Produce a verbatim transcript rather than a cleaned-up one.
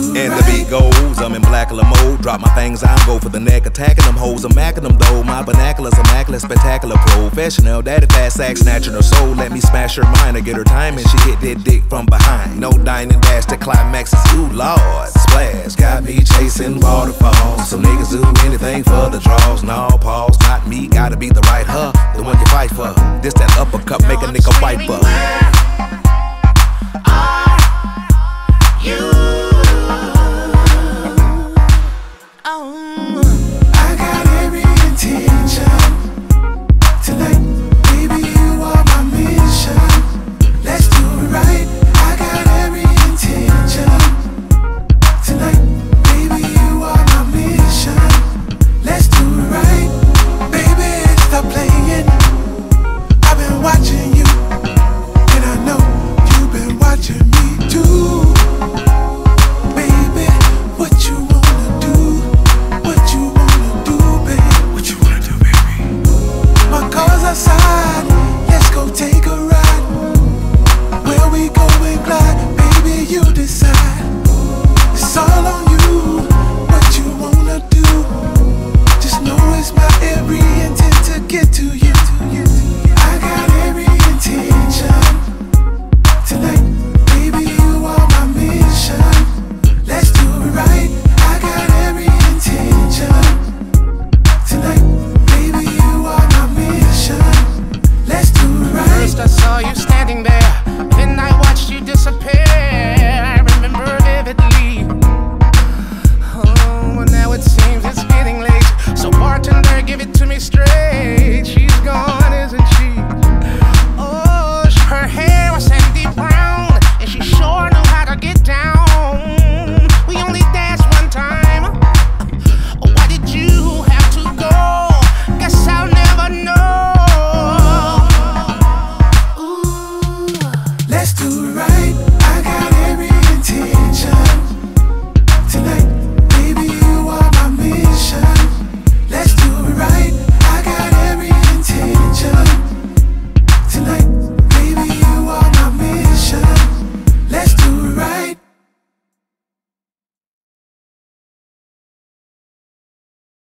And the beat goes, I'm in blackula mode. Drop my things, I'm go for the neck. Attacking them hoes, I'm macking them though. My vernacular's immaculate, spectacular, professional. Daddy fast sack, snatching her soul. Let me smash her mind and get her time. And she hit that dick from behind. No dining dash, the climax is ooh lord. Splash, got me chasing waterfalls. Some niggas do anything for the draws. No pause, not me, gotta be the right her. The one you fight for. This that uppercut, make a nigga wipe up. Are you?